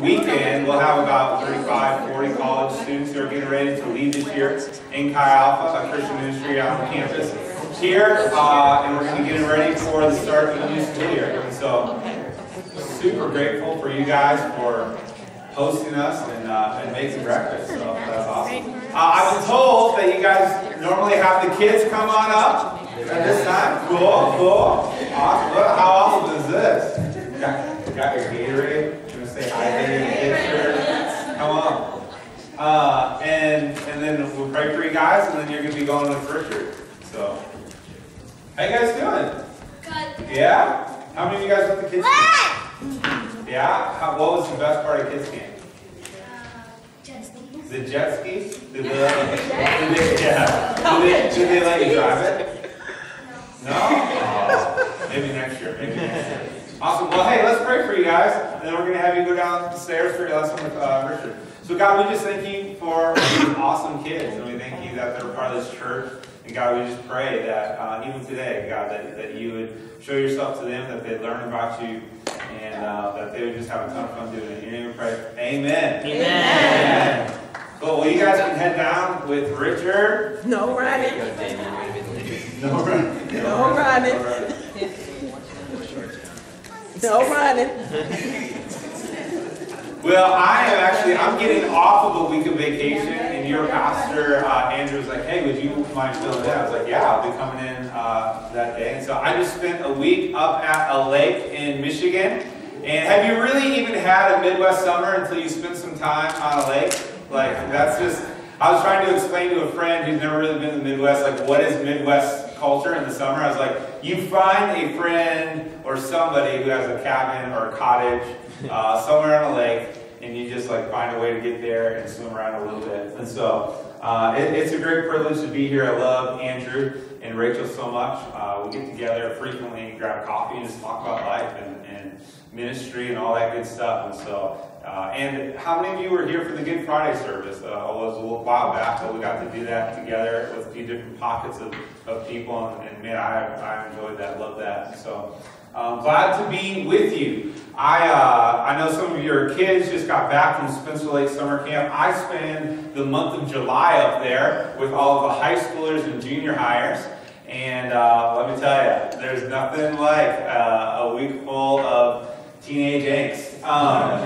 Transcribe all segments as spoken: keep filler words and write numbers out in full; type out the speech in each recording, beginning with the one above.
weekend, we'll have about thirty-five, forty college students who are getting ready to leave this year in Chi Alpha, a Christian ministry out on campus here, uh, and we're going to be getting ready for the start of the new school year. And so, super grateful for you guys for hosting us and, uh, and making breakfast, so that's awesome. Uh, I was told that you guys normally have the kids come on up at this time. Cool, cool. Awesome. Look, how awesome is this? You got, you got your Gatorade. You want to say hi to the picture? Come on. Uh, and, and then we'll pray for you guys, and then you're going to be going to the first group. So, how you guys doing? Good. Yeah? How many of you guys went to kids camp? Yeah? How, what was the best part of kids camp? Uh, jet skis. The jet skis? Did they, did they, yeah. did they, did they let you drive it? No. No? Uh, maybe next year. Maybe next year. Awesome. Well, hey, let's pray for you guys, and then we're going to have you go down the stairs for your lesson with uh, Richard. So, God, we just thank you for these awesome kids, and we thank you that they're part of this church. And, God, we just pray that uh, even today, God, that, that you would show yourself to them, that they'd learn about you, and uh, that they would just have a ton of fun doing it. In your name we pray. Amen. Amen. Amen. Cool. Well, you guys can head down with Richard. No running. No running. No running. No running. No running. Well, I am actually, I'm getting off of a week of vacation, and your pastor, uh, Andrew, was like, hey, would you mind filling in? I was like, yeah, I'll be coming in uh, that day. And so I just spent a week up at a lake in Michigan. And have you really even had a Midwest summer until you spent some time on a lake? Like, that's just, I was trying to explain to a friend who's never really been in the Midwest, like, what is Midwest culture in the summer? I was like, you find a friend or somebody who has a cabin or a cottage uh, somewhere on a lake, and you just like find a way to get there and swim around a little bit. And so uh, it, it's a great privilege to be here. I love Andrew and Rachel so much. Uh, we get together frequently and grab coffee and just talk about life and, and ministry and all that good stuff. And so, uh, and how many of you were here for the Good Friday service? Uh, it was a little while back, but we got to do that together with a few different pockets of, of people, and, and man, I, I enjoyed that, love that. So, um, glad to be with you. I uh, I know some of your kids just got back from Spencer Lake Summer Camp. I spend the month of July up there with all of the high schoolers and junior hires. And uh, let me tell you, there's nothing like uh, a week full of teenage angst. Um,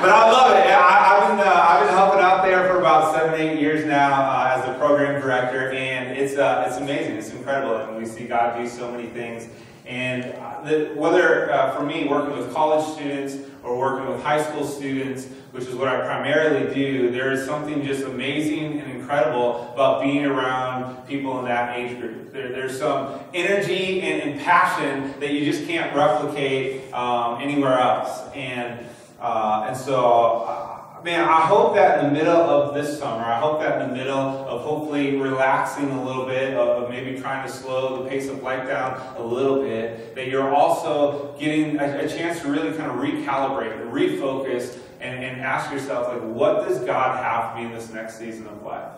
but I love it. I, I've, been, uh, I've been helping out there for about seven, eight years now uh, as the program director. And it's, uh, it's amazing. It's incredible. And we see God do so many things. And the, whether, uh, for me, working with college students or working with high school students, which is what I primarily do, there is something just amazing and incredible about being around people in that age group. There, there's some energy and, and passion that you just can't replicate um, anywhere else. And, uh, and so... Uh, Man, I hope that in the middle of this summer, I hope that in the middle of hopefully relaxing a little bit, of maybe trying to slow the pace of life down a little bit, that you're also getting a, a chance to really kind of recalibrate and refocus and, and ask yourself, like, what does God have for me in this next season of life?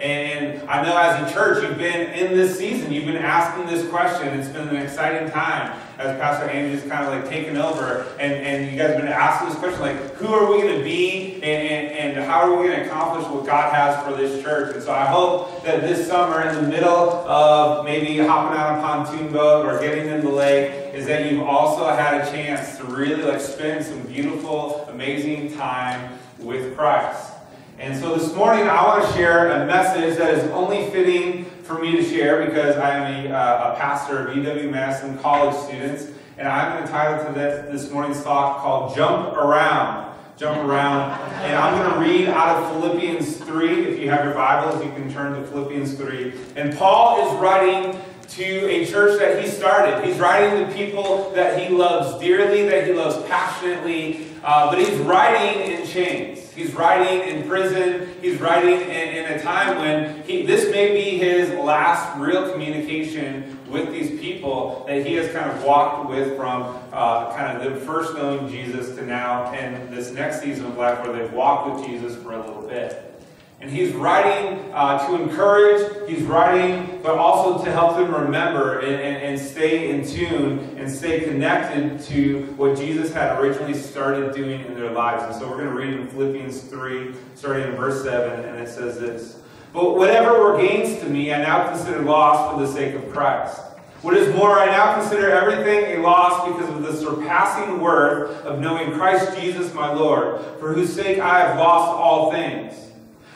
And I know as a church, you've been in this season, you've been asking this question. It's been an exciting time as Pastor Andrew's kind of like taken over. And, and you guys have been asking this question, like, who are we going to be and, and, and how are we going to accomplish what God has for this church? And so I hope that this summer, in the middle of maybe hopping on a pontoon boat or getting in the lake, is that you've also had a chance to really like spend some beautiful, amazing time with Christ. And so this morning, I want to share a message that is only fitting for me to share because I am a, uh, a pastor of U W Madison college students. And I'm entitled to this, this morning's talk called Jump Around. Jump Around. And I'm going to read out of Philippians three. If you have your Bibles, you can turn to Philippians three. And Paul is writing to a church that he started. He's writing to people that he loves dearly, that he loves passionately. Uh, but he's writing in chains. He's writing in prison. He's writing in, in a time when he, this may be his last real communication with these people that he has kind of walked with from uh, kind of the first knowing Jesus to now and this next season of life where they've walked with Jesus for a little bit. And he's writing uh, to encourage, he's writing, but also to help them remember and, and, and stay in tune and stay connected to what Jesus had originally started doing in their lives. And so we're going to read in Philippians three, starting in verse seven, and it says this. But whatever were gains to me, I now consider loss for the sake of Christ. What is more, I now consider everything a loss because of the surpassing worth of knowing Christ Jesus my Lord, for whose sake I have lost all things.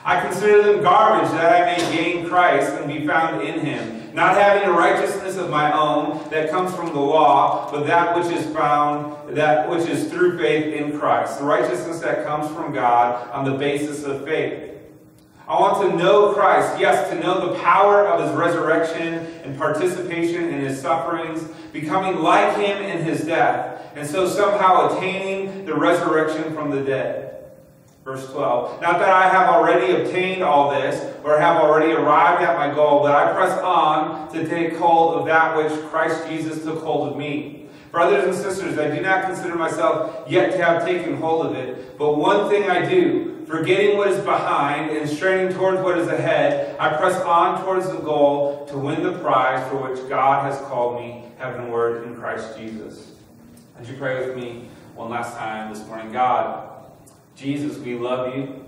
I consider them garbage that I may gain Christ and be found in him, not having a righteousness of my own that comes from the law, but that which is found, that which is through faith in Christ, the righteousness that comes from God on the basis of faith. I want to know Christ, yes, to know the power of his resurrection and participation in his sufferings, becoming like him in his death, and so somehow attaining the resurrection from the dead. Verse twelve, not that I have already obtained all this, or have already arrived at my goal, but I press on to take hold of that which Christ Jesus took hold of me. Brothers and sisters, I do not consider myself yet to have taken hold of it, but one thing I do, forgetting what is behind and straining towards what is ahead, I press on towards the goal to win the prize for which God has called me heavenward in Christ Jesus. Would you pray with me one last time this morning? God, Jesus, we love you.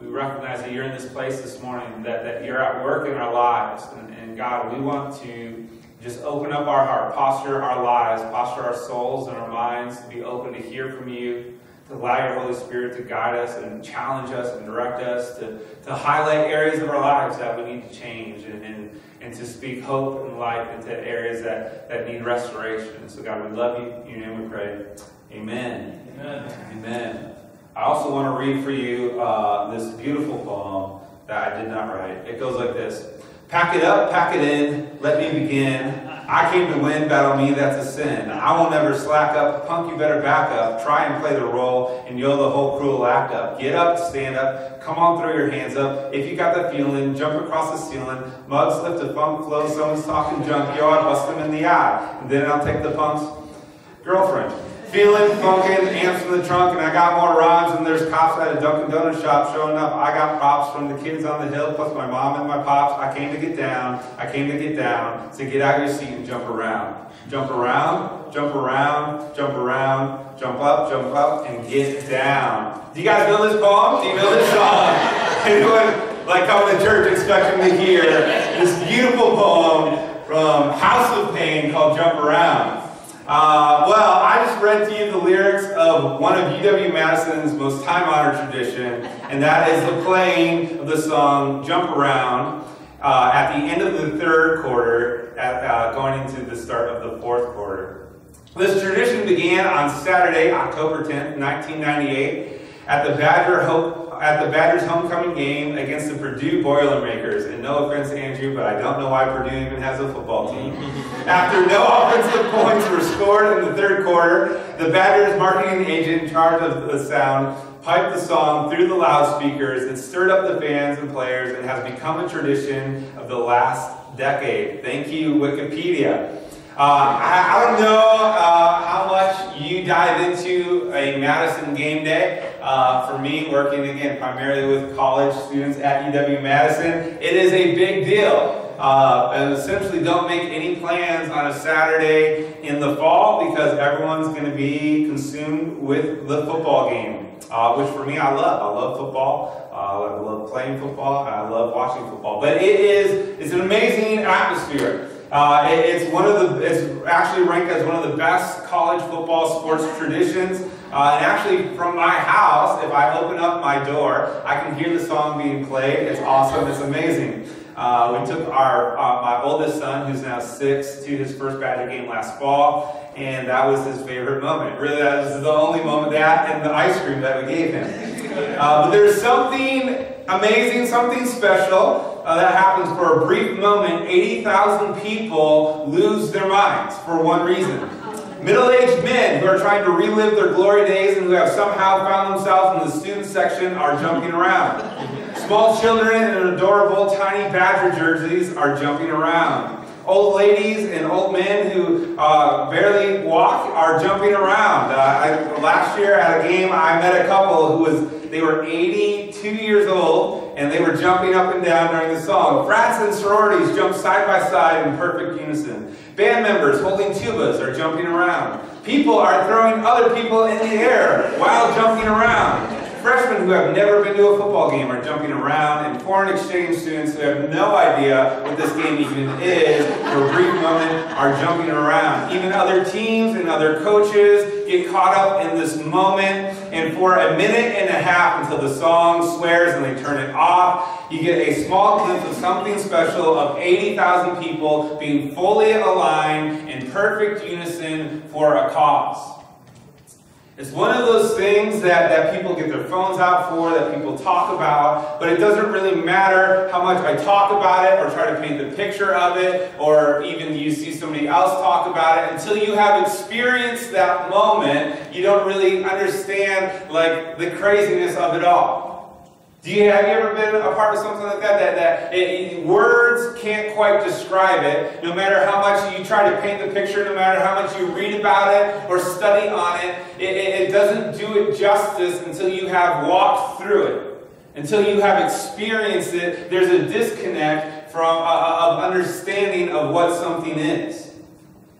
We recognize that you're in this place this morning, that, that you're at work in our lives. And, and God, we want to just open up our heart, posture our lives, posture our souls and our minds to be open to hear from you, to allow your Holy Spirit to guide us and challenge us and direct us, to, to highlight areas of our lives that we need to change and, and, and to speak hope and life into areas that, that need restoration. So God, we love you. In your name we pray. Amen. Amen. Amen. I also want to read for you uh, this beautiful poem that I did not write. It goes like this. Pack it up, pack it in, let me begin. I came to win, battle me, that's a sin. I won't ever slack up, punk you better back up. Try and play the role, and you'll the whole cruel act up. Get up, stand up, come on, throw your hands up. If you got the feeling, jump across the ceiling. Mugs lift a funk flow, someone's talking junk. Yo, I'll bust them in the eye, and then I'll take the punk's girlfriend. Feeling funkin', amps from the trunk, and I got more rhymes than there's cops at a Dunkin' Donuts shop. Showing up, I got props from the kids on the hill, plus my mom and my pops. I came to get down, I came to get down, so get out of your seat and jump around. Jump around, jump around, jump around, jump up, jump up, and get down. Do you guys know this poem? Do you know this song? Anyone like coming to church expecting to hear this beautiful poem from House of Pain called Jump Around? Uh, well, I just read to you the lyrics of one of U W Madison's most time-honored tradition, and that is the playing of the song Jump Around uh, at the end of the third quarter, at, uh, going into the start of the fourth quarter. This tradition began on Saturday, October tenth, nineteen ninety-eight, at the Badger Hope, at the Badgers homecoming game against the Purdue Boilermakers. And no offense, Andrew, but I don't know why Purdue even has a football team. After no offensive points were scored in the third quarter, the Badgers marketing agent in charge of the sound piped the song through the loudspeakers and stirred up the fans and players and has become a tradition of the last decade. Thank you, Wikipedia. Uh, I, I don't know uh, how much you dive into a Madison game day. Uh, for me, working again primarily with college students at U W Madison, it is a big deal. Uh, and essentially don't make any plans on a Saturday in the fall because everyone's going to be consumed with the football game, uh, which for me I love. I love football. Uh, I love playing football. I love watching football. But it is it's an amazing atmosphere. Uh, it, it's one of the it's actually ranked as one of the best college football sports traditions. Uh, and actually, from my house, if I open up my door, I can hear the song being played. It's awesome. It's amazing. Uh, we took our uh, my oldest son, who's now six, to his first Badger game last fall, and that was his favorite moment. Really, that was the only moment, that and the ice cream that we gave him. Uh, but there's something amazing, something special uh, that happens for a brief moment. eighty thousand people lose their minds for one reason. Middle-aged men who are trying to relive their glory days and who have somehow found themselves in the student section are jumping around. Small children in adorable tiny Badger jerseys are jumping around. Old ladies and old men who uh, barely walk are jumping around. Uh, I, last year at a game, I met a couple who was They were eighty-two years old, and they were jumping up and down during the song. Frats and sororities jumped side by side in perfect unison. Band members holding tubas are jumping around. People are throwing other people in the air while jumping around. Freshmen who have never been to a football game are jumping around, and foreign exchange students who have no idea what this game even is for a brief moment are jumping around. Even other teams and other coaches get caught up in this moment, and for a minute and a half until the song swears and they turn it off, you get a small glimpse of something special of eighty thousand people being fully aligned in perfect unison for a cause. It's one of those things that, that people get their phones out for, that people talk about, but it doesn't really matter how much I talk about it or try to paint the picture of it, or even you see somebody else talk about it. Until you have experienced that moment, you don't really understand like the craziness of it all. Do you, have you ever been a part of something like that? That, that it, words can't quite describe it, no matter how much you try to paint the picture, no matter how much you read about it or study on it. It, it, it doesn't do it justice until you have walked through it, until you have experienced it. There's a disconnect from uh, of understanding of what something is.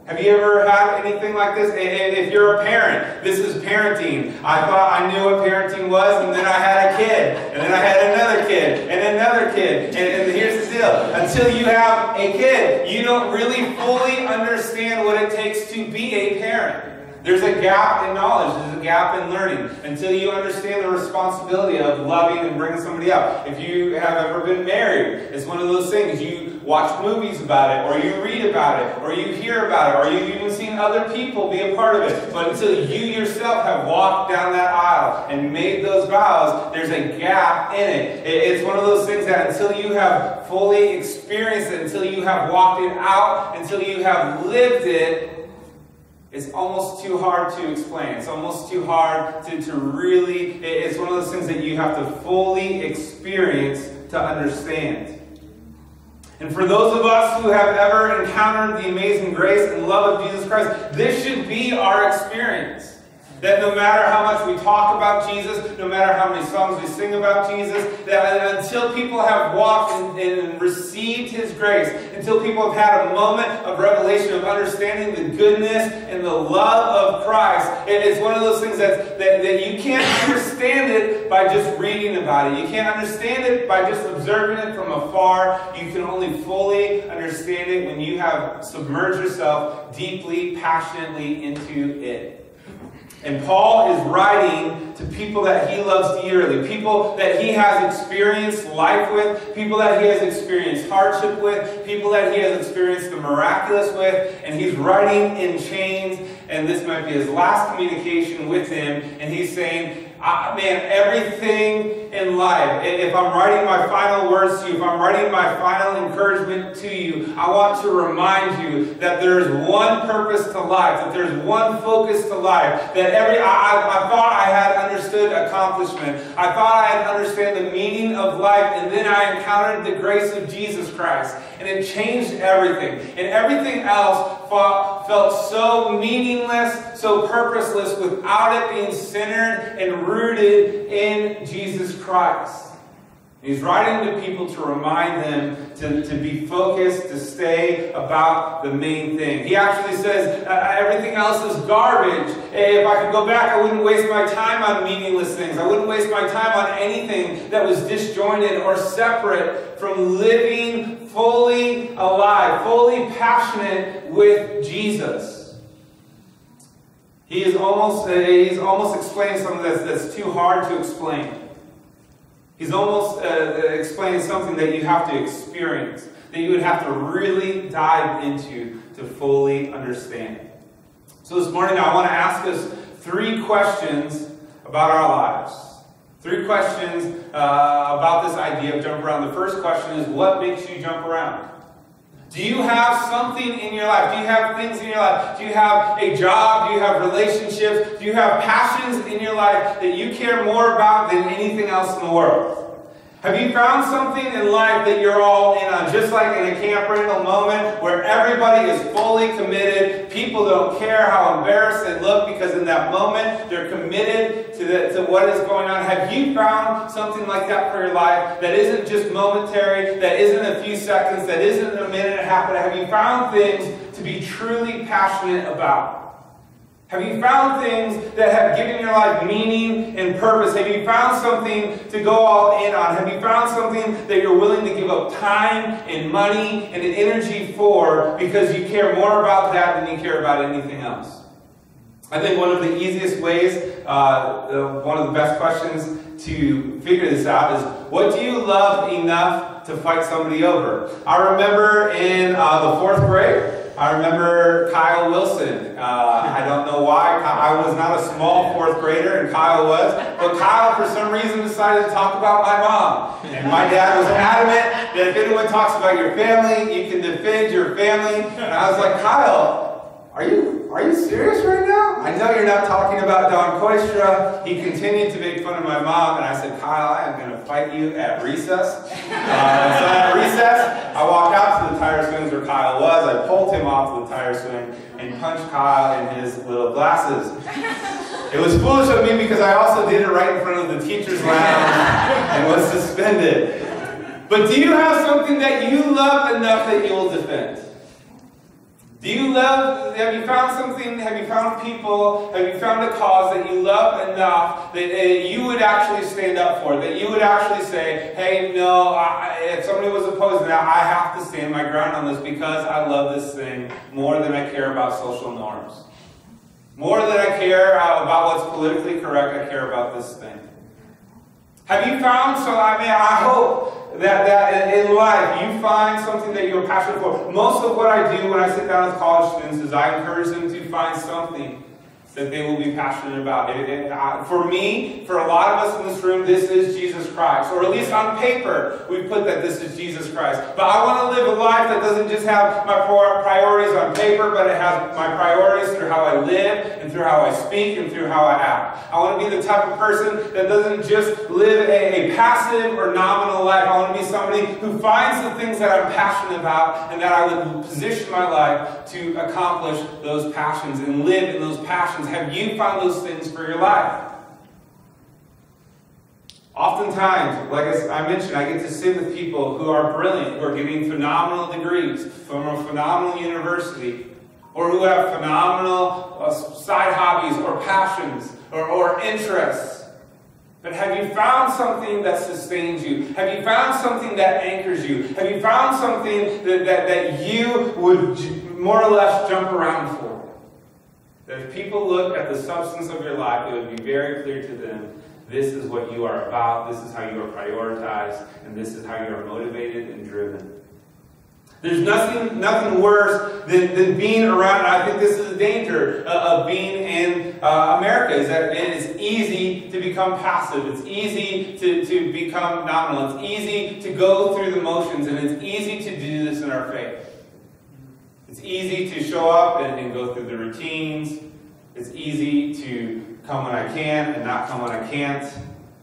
Have you ever had anything like this? If you're a parent, this is parenting. I thought I knew what parenting was, and then I had a kid, and then I had another kid, and another kid. And, and here's the deal. Until you have a kid, you don't really fully understand what it takes to be a parent. There's a gap in knowledge. There's a gap in learning until you understand the responsibility of loving and bringing somebody up. If you have ever been married, it's one of those things. You watch movies about it, or you read about it, or you hear about it, or you've even seen other people be a part of it. But until you yourself have walked down that aisle and made those vows, there's a gap in it. It's one of those things that until you have fully experienced it, until you have walked it out, until you have lived it, it's almost too hard to explain. It's almost too hard to, to really... It's one of those things that you have to fully experience to understand. And for those of us who have ever encountered the amazing grace and love of Jesus Christ, this should be our experience. That no matter how much we talk about Jesus, no matter how many songs we sing about Jesus, that until people have walked and, and received His grace, until people have had a moment of revelation, of understanding the goodness and the love of Christ, it, it's one of those things that, that, that you can't understand it by just reading about it. You can't understand it by just observing it from afar. You can only fully understand it when you have submerged yourself deeply, passionately into it. And Paul is writing to people that he loves dearly, people that he has experienced life with, people that he has experienced hardship with, people that he has experienced the miraculous with, and he's writing in chains, and this might be his last communication with him, and he's saying, I, man, everything in life, if I'm writing my final words to you, if I'm writing my final encouragement to you, I want to remind you that there's one purpose to life, that there's one focus to life, that every, I, I thought I had understood accomplishment, I thought I had understood the meaning of life, and then I encountered the grace of Jesus Christ, and it changed everything, and everything else felt so meaningless, so purposeless, without it being centered and rooted in Jesus Christ. And he's writing to people to remind them to, to be focused, to stay about the main thing. He actually says, uh, everything else is garbage. If I could go back, I wouldn't waste my time on meaningless things. I wouldn't waste my time on anything that was disjointed or separate from living fully alive, fully passionate with Jesus. He is almost, he's almost explaining something that's, that's too hard to explain. He's almost uh, explaining something that you have to experience, that you would have to really dive into to fully understand. So this morning I want to ask us three questions about our lives. Three questions uh, about this idea of jump around. The first question is, what makes you jump around? Do you have something in your life? Do you have things in your life? Do you have a job? Do you have relationships? Do you have passions in your life that you care more about than anything else in the world? Have you found something in life that you're all in on? Just like in a Camp Randall moment where everybody is fully committed. People don't care how embarrassed they look because in that moment they're committed to, the, to what is going on. Have you found something like that for your life that isn't just momentary, that isn't a few seconds, that isn't a minute and a half, but have you found things to be truly passionate about? Have you found things that have given your life meaning and purpose? Have you found something to go all in on? Have you found something that you're willing to give up time and money and energy for because you care more about that than you care about anything else? I think one of the easiest ways, uh, one of the best questions to figure this out is, what do you love enough to fight somebody over? I remember in uh, the fourth grade, I remember Kyle Wilson. Uh, I don't know why. I was not a small fourth grader, and Kyle was. But Kyle, for some reason, decided to talk about my mom. And my dad was adamant that if anyone talks about your family, you can defend your family. And I was like, Kyle, are you, are you serious right now? I know you're not talking about Don Koistra. He continued to make fun of my mom. And I said, Kyle, I am going to fight you at recess. Uh, so at recess, I walked out to the tire swings where Kyle was. I pulled him off the tire swing and punched Kyle in his little glasses. It was foolish of me because I also did it right in front of the teacher's lounge and was suspended. But do you have something that you love enough that you will defend? Do you love, have you found something, have you found people, have you found a cause that you love enough that uh, you would actually stand up for, that you would actually say, hey, no, I, if somebody was opposed to that, I have to stand my ground on this because I love this thing more than I care about social norms. More than I care about what's politically correct, I care about this thing. Have you found, so I mean, I hope, That, that in life, you find something that you're passionate for. Most of what I do when I sit down with college students is I encourage them to find something that they will be passionate about. It, it, I, for me, for a lot of us in this room, this is Jesus Christ. Or at least on paper, we put that this is Jesus Christ. But I want to live a life that doesn't just have my priorities on paper, but it has my priorities through how I live, and through how I speak, and through how I act. I want to be the type of person that doesn't just live a, a passive or nominal life. I want to be somebody who finds the things that I'm passionate about, and that I would position my life to accomplish those passions and live in those passions. Have you found those things for your life? Oftentimes, like I mentioned, I get to sit with people who are brilliant, who are getting phenomenal degrees from a phenomenal university, or who have phenomenal uh, side hobbies or passions or, or interests. But have you found something that sustains you? Have you found something that anchors you? Have you found something that, that, that you would j- more or less jump around for? That if people look at the substance of your life, it would be very clear to them, this is what you are about, this is how you are prioritized, and this is how you are motivated and driven. There's nothing, nothing worse than, than being around, and I think this is the danger uh, of being in uh, America, is that it is easy to become passive, it's easy to, to become nominal, it's easy to go through the motions, and it's easy to do this in our faith. It's easy to show up and, and go through the routines. It's easy to come when I can and not come when I can't.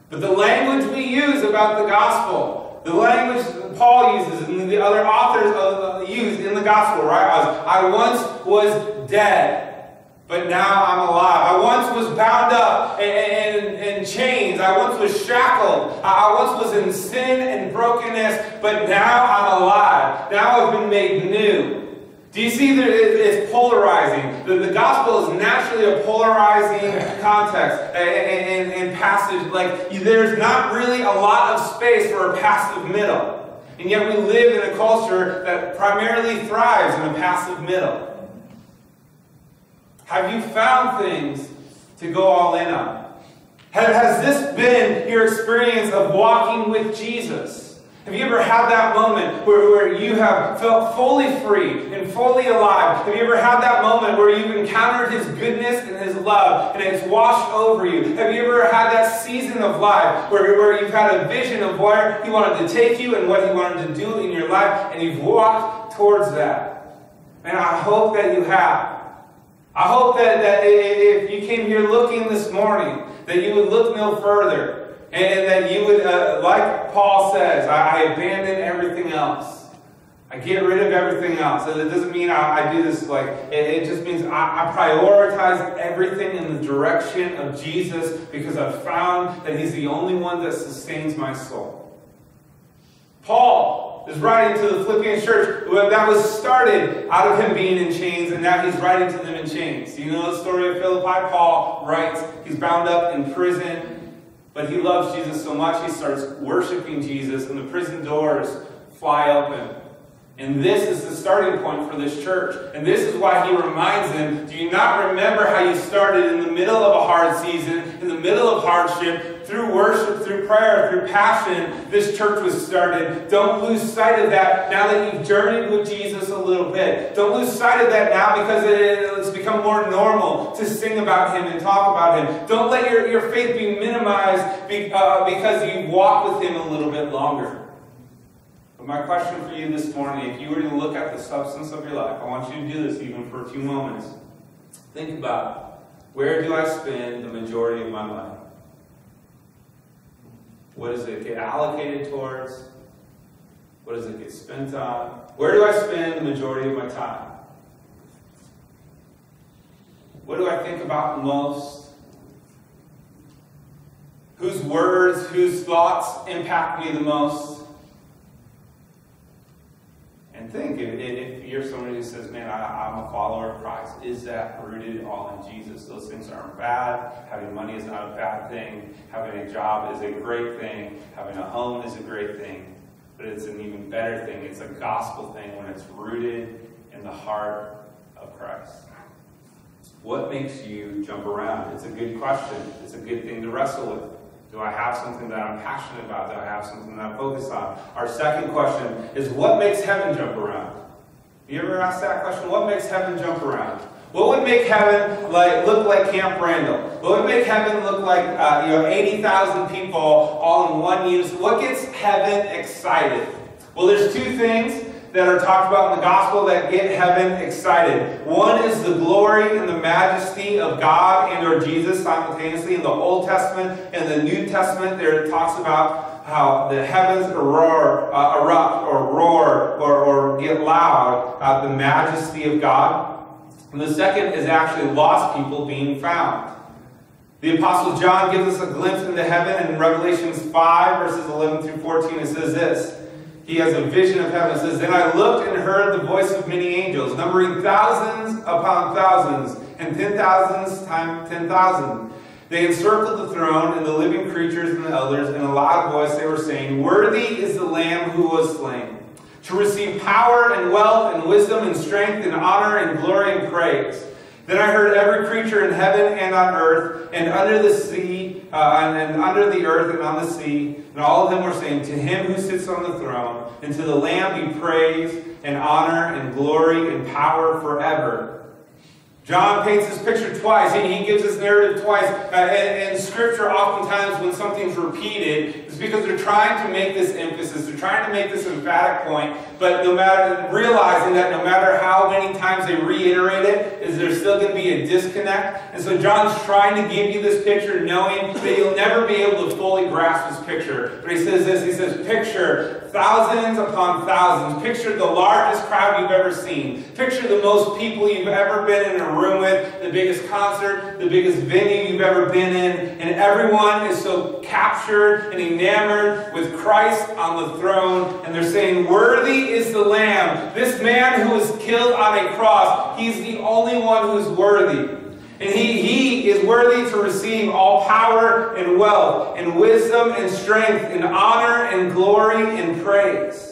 But the language we use about the gospel, the language Paul uses and the other authors of, uh, use in the gospel, right? I, was, I once was dead, but now I'm alive. I once was bound up in, in, in chains. I once was shackled. I once was in sin and brokenness, but now I'm alive. Now I've been made new. Do you see that it's polarizing? The gospel is naturally a polarizing context and, and, and passage. Like, there's not really a lot of space for a passive middle. And yet we live in a culture that primarily thrives in a passive middle. Have you found things to go all in on? Has this been your experience of walking with Jesus? Have you ever had that moment where, where you have felt fully free and fully alive? Have you ever had that moment where you've encountered His goodness and His love and it's washed over you? Have you ever had that season of life where, where you've had a vision of where He wanted to take you and what He wanted to do in your life and you've walked towards that? And I hope that you have. I hope that, that if you came here looking this morning, that you would look no further And that you would, uh, like Paul says, I, I abandon everything else. I get rid of everything else. And it doesn't mean I, I do this, like, it, it just means I, I prioritize everything in the direction of Jesus because I've found that he's the only one that sustains my soul. Paul is writing to the Philippian church that was started out of him being in chains, and now he's writing to them in chains. Do you know the story of Philippi? Paul writes, he's bound up in prison, but he loves Jesus so much he starts worshiping Jesus, and the prison doors fly open. And this is the starting point for this church. And this is why he reminds them, do you not remember how you started in the middle of a hard season, in the middle of hardship, through worship, through prayer, through passion, this church was started. Don't lose sight of that now that you've journeyed with Jesus a little bit. Don't lose sight of that now because it, it's become more normal to sing about him and talk about him. Don't let your, your faith be minimized be, uh, because you walk with him a little bit longer. My question for you this morning, if you were to look at the substance of your life, I want you to do this even for a few moments. Think about, where do I spend the majority of my life? What does it get allocated towards? What does it get spent on? Where do I spend the majority of my time? What do I think about most? Whose words, whose thoughts impact me the most? And think, if, if you're somebody who says, man, I, I'm a follower of Christ, is that rooted all in Jesus? Those things aren't bad. Having money is not a bad thing. Having a job is a great thing. Having a home is a great thing. But it's an even better thing. It's a gospel thing when it's rooted in the heart of Christ. What makes you jump around? It's a good question. It's a good thing to wrestle with. Do I have something that I'm passionate about? Do I have something that I focus on? Our second question is, what makes heaven jump around? You ever asked that question? What makes heaven jump around? What would make heaven like look like Camp Randall? What would make heaven look like uh, you know eighty thousand people all in one use? What gets heaven excited? Well, there's two things that are talked about in the gospel that get heaven excited. One is the glory and the majesty of God and or Jesus simultaneously. In the Old Testament and the New Testament, there it talks about how the heavens roar, uh, erupt or roar or, or get loud at uh, the majesty of God. And the second is actually lost people being found. The Apostle John gives us a glimpse into heaven in Revelations five, verses eleven through fourteen. It says this. He has a vision of heaven. It says, then I looked and heard the voice of many angels, numbering thousands upon thousands, and ten thousands times ten thousand. They encircled the throne and the living creatures and the elders. In a loud voice they were saying, worthy is the Lamb who was slain, to receive power and wealth and wisdom and strength and honor and glory and praise. Then I heard every creature in heaven and on earth and under the sea, uh, and, and under the earth and on the sea, and all of them were saying, to him who sits on the throne and to the Lamb be praise and honor and glory and power forever. John paints this picture twice. He, he gives this narrative twice. Uh, and, and scripture oftentimes when something's repeated, it's because they're trying to make this emphasis. They're trying to make this emphatic point, but no matter realizing that no matter how many times they reiterate it, is there's still going to be a disconnect. And so John's trying to give you this picture knowing that you'll never be able to fully grasp this picture. But he says this, he says, picture thousands upon thousands. Picture the largest crowd you've ever seen. Picture the most people you've ever been in a room with, the biggest concert, the biggest venue you've ever been in, and everyone is so captured and enamored with Christ on the throne, and they're saying, worthy is the Lamb. This man who was killed on a cross, he's the only one who's worthy. And he, he is worthy to receive all power and wealth and wisdom and strength and honor and glory and praise.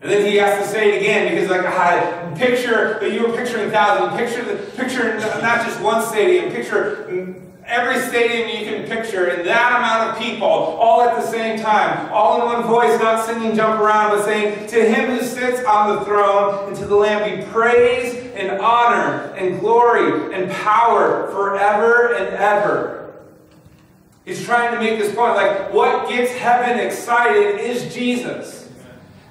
And then he has to say it again because, like, I picture, but you were picturing thousands, picture, the, picture not just one stadium, picture every stadium you can picture, and that amount of people, all at the same time, all in one voice, not singing jump around, but saying, to him who sits on the throne and to the Lamb be praise and honor and glory and power forever and ever. He's trying to make this point, like, what gets heaven excited is Jesus.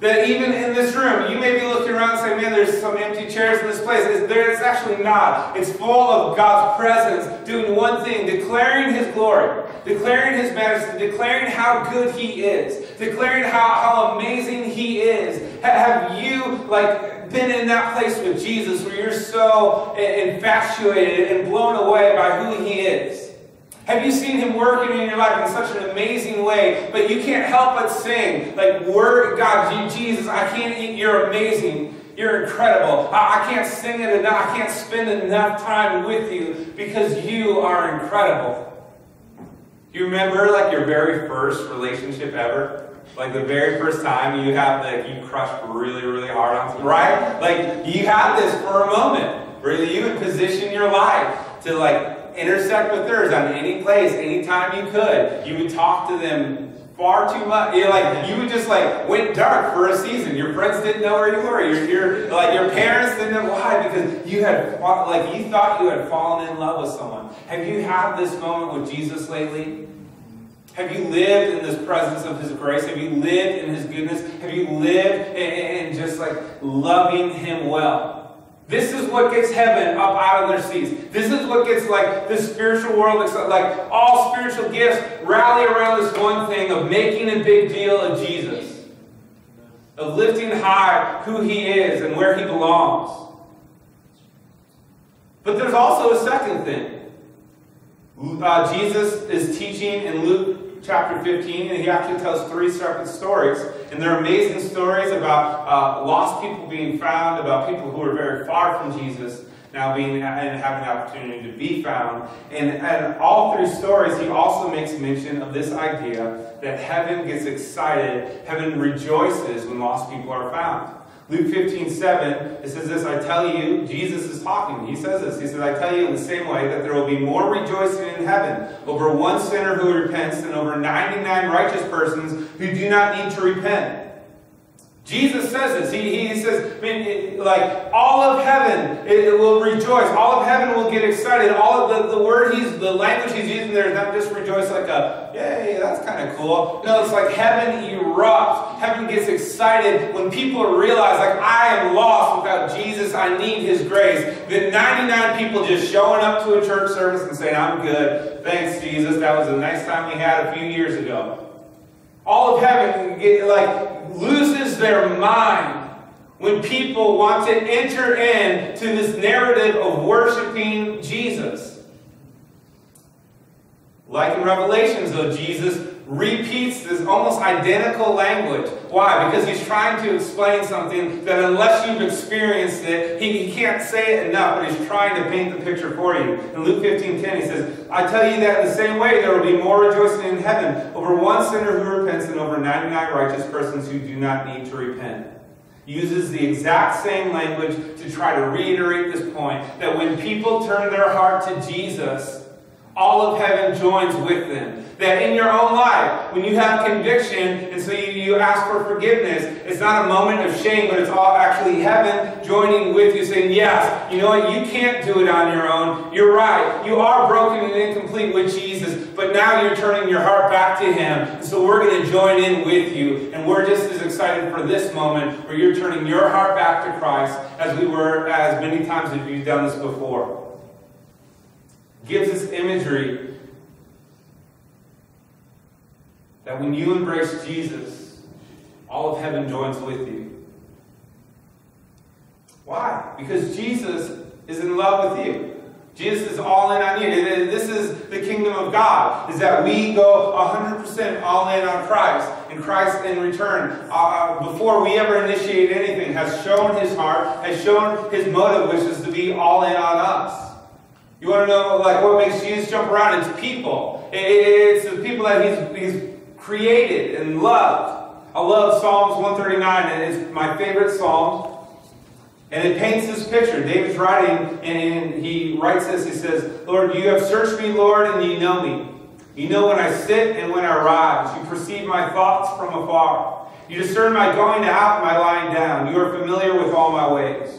That even in this room, you may be looking around and saying, man, there's some empty chairs in this place. It's, there, it's actually not. It's full of God's presence doing one thing, declaring His glory, declaring His majesty, declaring how good He is, declaring how, how amazing He is. Have you, like, been in that place with Jesus where you're so infatuated and blown away by who He is? Have you seen Him working in your life in such an amazing way, but you can't help but sing, like, Word God, Jesus, I can't eat, you're amazing, you're incredible, I, I can't sing it enough, I can't spend enough time with you, because you are incredible. You remember, like, your very first relationship ever? Like, the very first time you have, like, you crushed really, really hard on someone, right? Like, you had this for a moment, where you would position your life to, like, intersect with theirs on any place, anytime you could. You would talk to them far too much. You like you would just like went dark for a season. Your friends didn't know where you were. Your, your like your parents didn't know why, because you had like you thought you had fallen in love with someone. Have you had this moment with Jesus lately? Have you lived in this presence of His grace? Have you lived in His goodness? Have you lived in, in just like loving Him well? This is what gets heaven up out of their seats. This is what gets like the spiritual world, like all spiritual gifts rally around this one thing of making a big deal of Jesus. Of lifting high who He is and where He belongs. But there's also a second thing. Uh, Jesus is teaching in Luke chapter fifteen, and He actually tells three separate stories. And they're amazing stories about uh, lost people being found, about people who are very far from Jesus now being and having an opportunity to be found. And in all three stories, He also makes mention of this idea that heaven gets excited, heaven rejoices when lost people are found. Luke fifteen seven, it says this, I tell you, Jesus is talking. He says this. He says, I tell you in the same way that there will be more rejoicing in heaven over one sinner who repents than over ninety-nine righteous persons who do not need to repent. Jesus says this. He, he says, I mean, it, like, all of heaven it, it will rejoice. All of heaven will get excited. All of the, the word he's, the language he's using there is not just rejoice like a, yay, that's kind of cool. No, it's like heaven erupts. Heaven gets excited when people realize, like, I am lost without Jesus. I need His grace. Then ninety-nine people just showing up to a church service and saying, I'm good. Thanks, Jesus. That was a nice time we had a few years ago. All of heaven get, like loses their mind when people want to enter into this narrative of worshiping Jesus. Like in Revelation, though, Jesus repeats this almost identical language. Why? Because He's trying to explain something that unless you've experienced it, he, he can't say it enough, but He's trying to paint the picture for you. In Luke fifteen ten, He says, I tell you that in the same way there will be more rejoicing in heaven over one sinner who repents than over ninety-nine righteous persons who do not need to repent. Uses the exact same language to try to reiterate this point, that when people turn their heart to Jesus, all of heaven joins with them. That in your own life, when you have conviction and so you, you ask for forgiveness, it's not a moment of shame, but it's all actually heaven joining with you, saying, yes, you know what, you can't do it on your own. You're right. You are broken and incomplete with Jesus, but now you're turning your heart back to Him. So we're going to join in with you, and we're just as excited for this moment where you're turning your heart back to Christ as we were as many times as you've done this before. Gives us imagery that when you embrace Jesus, all of heaven joins with you. Why? Because Jesus is in love with you. Jesus is all in on you. This is the kingdom of God, is that we go one hundred percent all in on Christ. And Christ in return, uh, before we ever initiate anything, has shown His heart, has shown His motive, which is to be all in on us. You want to know like what makes Jesus jump around? It's people. It's the people that he's, he's created and loved. I love Psalms one thirty-nine, and it's my favorite psalm. And it paints this picture. David's writing, and he writes this. He says, Lord, you have searched me, Lord, and you know me. You know when I sit and when I rise. You perceive my thoughts from afar. You discern my going out and my lying down. You are familiar with all my ways.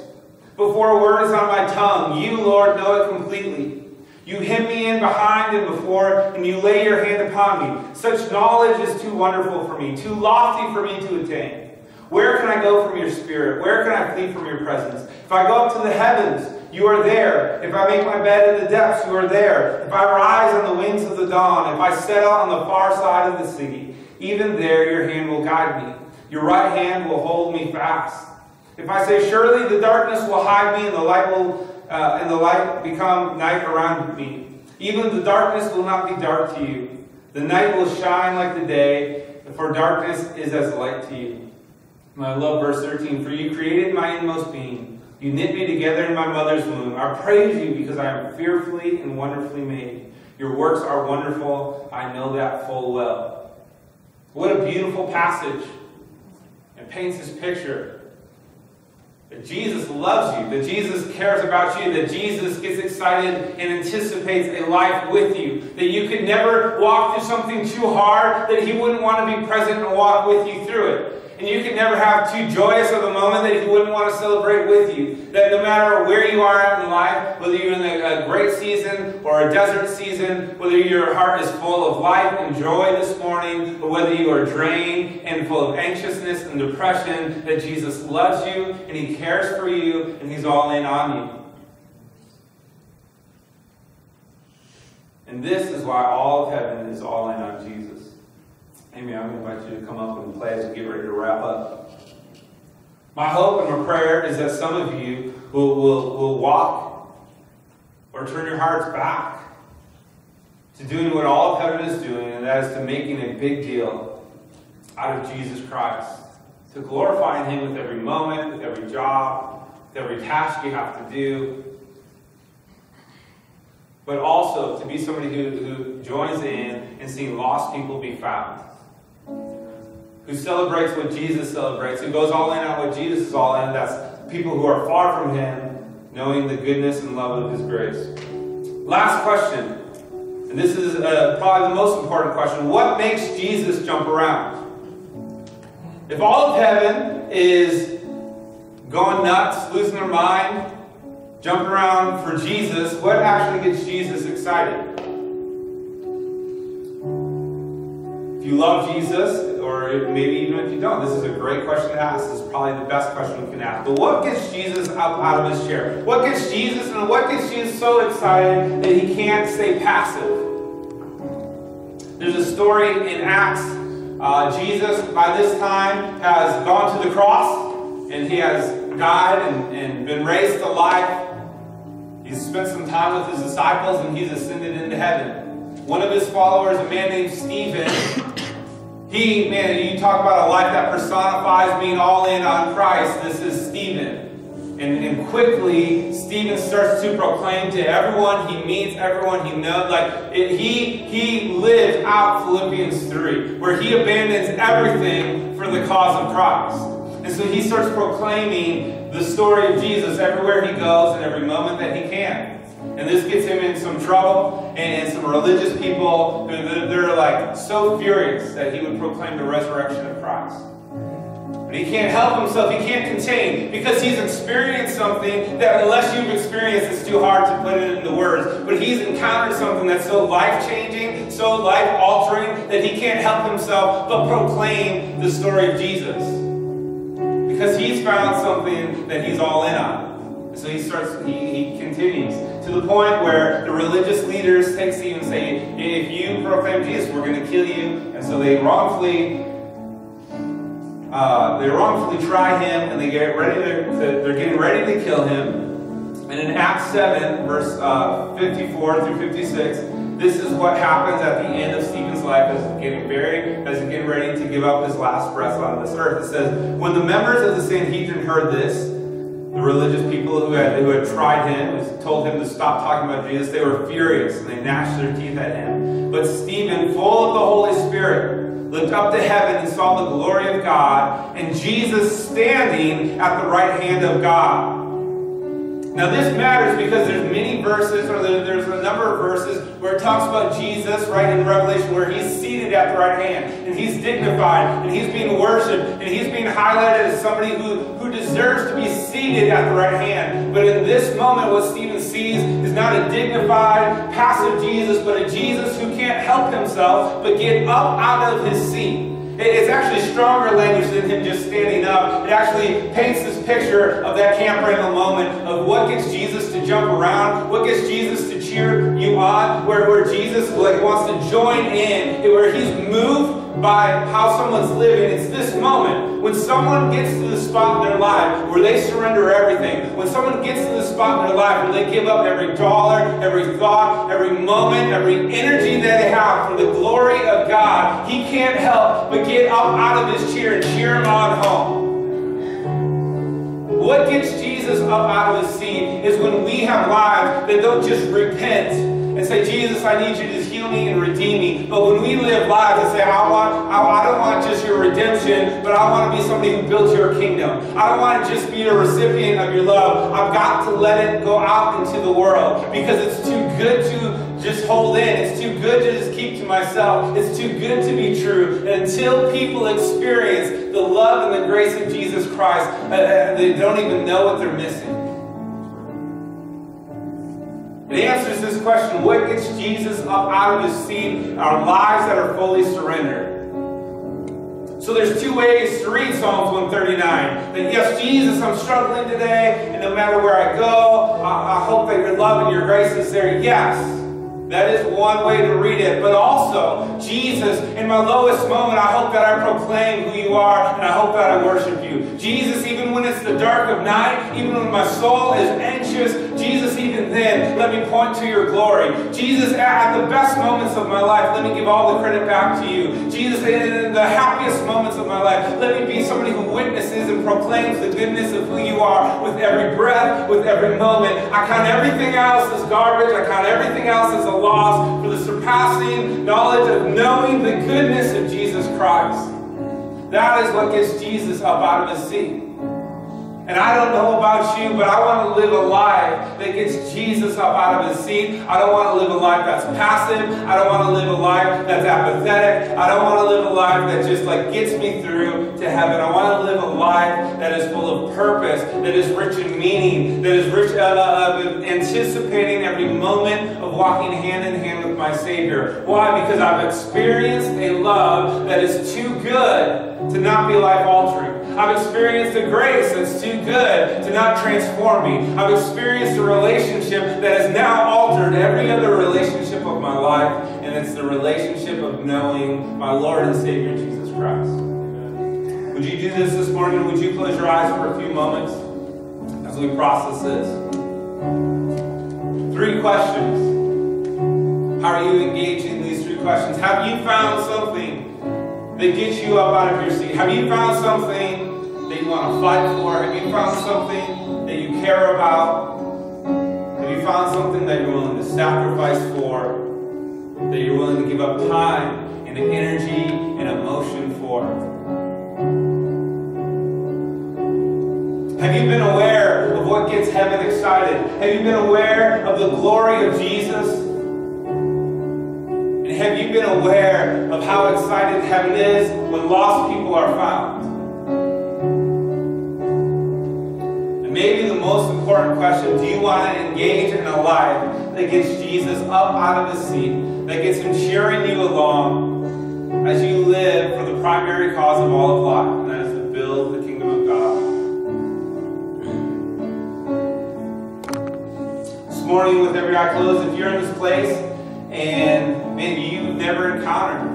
Before a word is on my tongue, you, Lord, know it completely. You hem me in behind and before, and you lay your hand upon me. Such knowledge is too wonderful for me, too lofty for me to attain. Where can I go from your spirit? Where can I flee from your presence? If I go up to the heavens, you are there. If I make my bed in the depths, you are there. If I rise on the wings of the dawn, if I set out on the far side of the sea, even there your hand will guide me. Your right hand will hold me fast. If I say, surely the darkness will hide me, and the light will uh, and the light become night around me. Even the darkness will not be dark to you. The night will shine like the day, for darkness is as light to you. And I love verse thirteen. For you created my inmost being. You knit me together in my mother's womb. I praise you because I am fearfully and wonderfully made. Your works are wonderful. I know that full well. What a beautiful passage. It paints this picture that Jesus loves you, that Jesus cares about you, that Jesus gets excited and anticipates a life with you, that you could never walk through something too hard that he wouldn't want to be present and walk with you through it. And you can never have too joyous of a moment that he wouldn't want to celebrate with you. That no matter where you are at in life, whether you're in a great season or a desert season, whether your heart is full of life and joy this morning, or whether you are drained and full of anxiousness and depression, that Jesus loves you and he cares for you and he's all in on you. And this is why all of heaven is all in on Jesus. Amen. I'm going to invite you to come up and play as we get ready to wrap up. My hope and my prayer is that some of you will, will, will walk or turn your hearts back to doing what all of heaven is doing, and that is to making a big deal out of Jesus Christ, to glorifying him with every moment, with every job, with every task you have to do, but also to be somebody who, who joins in and seeing lost people be found, who celebrates what Jesus celebrates, who goes all in on what Jesus is all in. That's people who are far from him, knowing the goodness and love of his grace. Last question, and this is uh, probably the most important question. What makes Jesus jump around? If all of heaven is going nuts, losing their mind, jumping around for Jesus, what actually gets Jesus excited? If you love Jesus, or maybe even if you don't, this is a great question to ask. This is probably the best question we can ask. But what gets Jesus up out of his chair? What gets Jesus, and what gets Jesus so excited that he can't stay passive? There's a story in Acts. Uh, Jesus, by this time, has gone to the cross, and he has died and, and been raised to life. He's spent some time with his disciples, and he's ascended into heaven. One of his followers, a man named Stephen, He, man, you talk about a life that personifies being all in on Christ. This is Stephen. And, and quickly, Stephen starts to proclaim to everyone he meets, everyone he knows. Like, it, he, he lived out Philippians three, where he abandons everything for the cause of Christ. And so he starts proclaiming the story of Jesus everywhere he goes and every moment that he can. And this gets him in some trouble, and some religious people, they're like so furious that he would proclaim the resurrection of Christ. But he can't help himself, he can't contain, because he's experienced something that unless you've experienced, it's too hard to put it into words. But he's encountered something that's so life-changing, so life-altering, that he can't help himself but proclaim the story of Jesus. Because he's found something that he's all in on. So he starts, he, he continues to the point where the religious leaders take Stephen and say, if you proclaim Jesus, we're going to kill you. And so they wrongfully, uh, they wrongfully try him, and they get ready to, to, they're getting ready to kill him. And in Acts seven, verse uh, fifty-four through fifty-six, this is what happens at the end of Stephen's life as he's getting buried, as he's getting ready to give up his last breath on this earth. It says, when the members of the Sanhedrin heard this, the religious people who had, who had tried him, told him to stop talking about Jesus, they were furious, and they gnashed their teeth at him. But Stephen, full of the Holy Spirit, looked up to heaven and saw the glory of God, and Jesus standing at the right hand of God. Now this matters because there's many verses, or there's a number of verses, where it talks about Jesus, right, in Revelation, where he's seated at the right hand, and he's dignified, and he's being worshipped, and he's being highlighted as somebody who, who deserves to be seated at the right hand. But in this moment, what Stephen sees is not a dignified, passive Jesus, but a Jesus who can't help himself but get up out of his seat. It's actually stronger language than him just standing up. It actually paints this picture of that Camp Randall moment of what gets Jesus to jump around, what gets Jesus to cheer you on, where, where Jesus like wants to join in, where he's moved by how someone's living. It's this moment when someone gets to the spot in their life where they surrender everything, when someone gets to the spot in their life where they give up every dollar, every thought, every moment, every energy that they have for the glory of God, he can't help but get up out of his chair and cheer him on home. What gets Jesus up out of the seat is when we have lives that don't just repent and say, Jesus, I need you to heal me and redeem me. But when we live lives that say, I want, I don't want just your redemption, but I want to be somebody who built your kingdom. I don't want to just be a recipient of your love. I've got to let it go out into the world because it's too good to just hold in. It's too good to just keep to myself. It's too good to be true. And until people experience the love and the grace of Jesus Christ, uh, they don't even know what they're missing. It answers this question, what gets Jesus up out of his seat? Our lives that are fully surrendered. So there's two ways to read Psalms one thirty-nine. That yes, Jesus, I'm struggling today, and no matter where I go, I, I hope that your love and your grace is there. Yes. That is one way to read it. But also, Jesus, in my lowest moment, I hope that I proclaim who you are, and I hope that I worship you. Jesus, even when it's the dark of night, even when my soul is anxious, Jesus, even then, let me point to your glory. Jesus, at the best moments of my life, let me give all the credit back to you. Jesus, in the happiest moments of my life, let me be somebody who witnesses and proclaims the goodness of who you are with every breath, with every moment. I count everything else as garbage. I count everything else as a loss for the surpassing knowledge of knowing the goodness of Jesus Christ. That is what gets Jesus up out of his seat. And I don't know about you, but I want to live a life that gets Jesus up out of his seat. I don't want to live a life that's passive. I don't want to live a life that's apathetic. I don't want to live a life that just like gets me through to heaven. I want to live a life that is full of purpose, that is rich in meaning, that is rich of anticipating every moment of walking hand in hand with my Savior. Why? Because I've experienced a love that is too good to not be life-altering. I've experienced a grace that's too good to not transform me. I've experienced a relationship that has now altered every other relationship of my life, and it's the relationship of knowing my Lord and Savior Jesus Christ. Amen. Would you do this this morning? Would you close your eyes for a few moments as we process this? Three questions. How are you engaging these three questions? Have you found something that gets you up out of your seat? Have you found something that you want to fight for? Have you found something that you care about? Have you found something that you're willing to sacrifice for? That you're willing to give up time and energy and emotion for? Have you been aware of what gets heaven excited? Have you been aware of the glory of Jesus? And have you been aware of how excited heaven is when lost people are found? And maybe the most important question, do you want to engage in a life that gets Jesus up out of his seat, that gets him cheering you along as you live for the primary cause of all of life, and that is to build the kingdom of God? This morning, with every eye closed, if you're in this place, and man, you've never encountered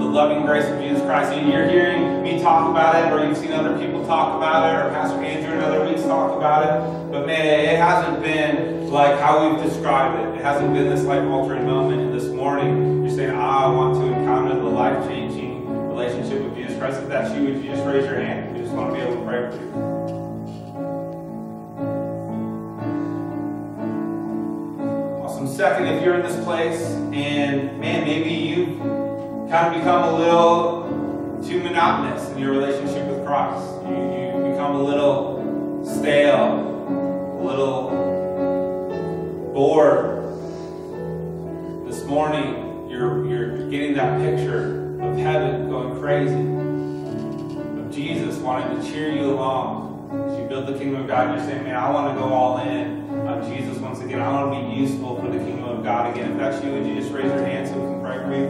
the loving grace of Jesus Christ. And you're hearing me talk about it, or you've seen other people talk about it, or Pastor Andrew and other weeks talk about it. But man, it hasn't been like how we've described it. It hasn't been this life-altering moment. And this morning, you're saying, I want to encounter the life-changing relationship with Jesus Christ. If that's you, would you just raise your hand? We just want to be able to pray for you. Second, if you're in this place and man, maybe you've kind of become a little too monotonous in your relationship with Christ. You, you become a little stale, a little bored. This morning, you're, you're getting that picture of heaven going crazy, of Jesus wanting to cheer you along as you build the kingdom of God. And you're saying, man, I want to go all in. Of Jesus once again. I want to be useful for the kingdom of God again. If that's you, would you just raise your hand so we can pray for you?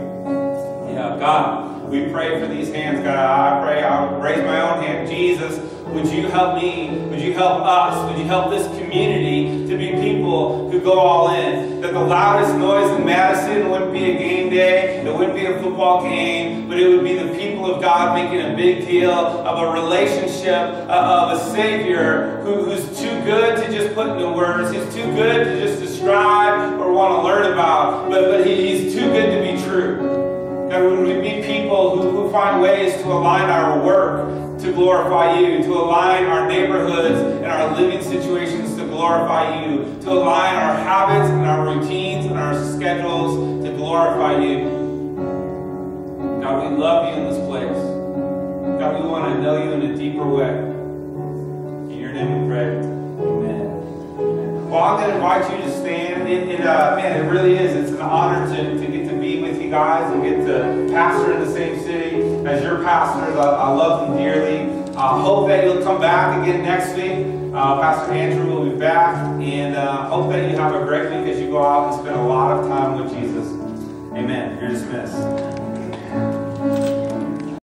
Yeah, God, We pray for these hands, God. I pray, I'll raise my own hand. Jesus, would you help me? Would you help us? Would you help this community to be people who go all in? That the loudest noise in Madison wouldn't be a game day. It wouldn't be a football game. But it would be the people of God making a big deal of a relationship, uh, of a Savior who, who's too good to just put into words. He's too good to just describe or want to learn about. But, but he, he's too good to be true. And when we meet people who, who find ways to align our work to glorify you, to align our neighborhoods and our living situations to glorify you, to align our habits and our routines and our schedules to glorify you. God, we love you in this place. God, we want to know you in a deeper way. In your name we pray. Amen. Well, I'm going to invite you to stand. It, it, uh, man, it really is. It's an honor to, to get to be with you guys and get to pastor in the same city as your pastors. I, I love them dearly. I hope that you'll come back again next week. Uh, Pastor Andrew will be back, and uh, hope that you have a great week as you go out and spend a lot of time with Jesus. Amen. You're dismissed.